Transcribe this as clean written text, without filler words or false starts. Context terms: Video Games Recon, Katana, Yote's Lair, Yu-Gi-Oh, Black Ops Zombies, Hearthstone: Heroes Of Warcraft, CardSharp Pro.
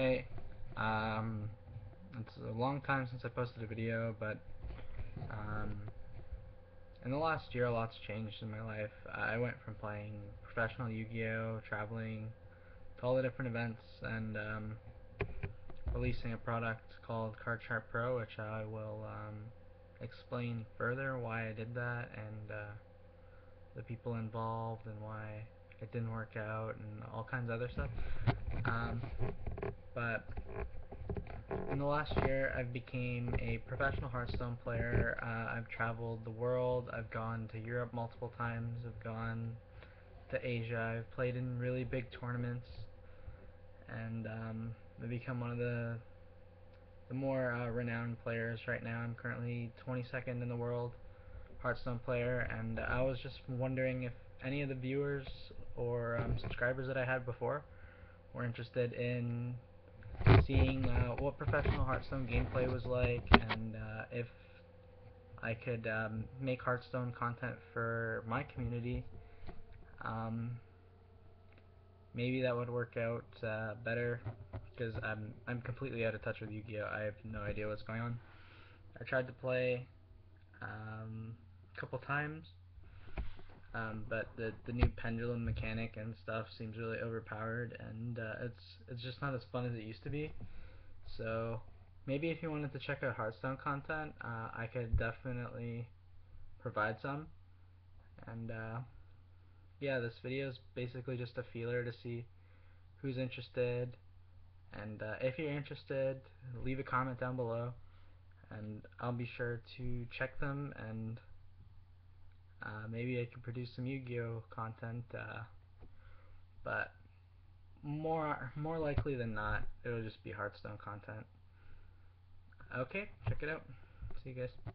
Hey, it's a long time since I posted a video, but in the last year a lot's changed in my life. I went from playing professional Yu-Gi-Oh, traveling to all the different events, and releasing a product called CardSharp Pro, which I will explain further why I did that, and the people involved, and why it didn't work out, and all kinds of other stuff. But in the last year I've became a professional Hearthstone player. I've traveled the world, I've gone to Europe multiple times, I've gone to Asia, I've played in really big tournaments, and I've become one of the more renowned players right now. I'm currently 22nd in the world Hearthstone player, and I was just wondering if any of the viewers or subscribers that I had before were interested in seeing what professional Hearthstone gameplay was like, and if I could make Hearthstone content for my community. Maybe that would work out better, because I'm completely out of touch with Yu-Gi-Oh. I have no idea what's going on. I tried to play a couple times, but the new pendulum mechanic and stuff seems really overpowered, and it's just not as fun as it used to be. So maybe if you wanted to check out Hearthstone content, I could definitely provide some. And yeah, this video is basically just a feeler to see who's interested, and if you're interested, leave a comment down below and I'll be sure to check them, and maybe I can produce some Yu-Gi-Oh content, but more likely than not, it'll just be Hearthstone content. Okay, check it out. See you guys.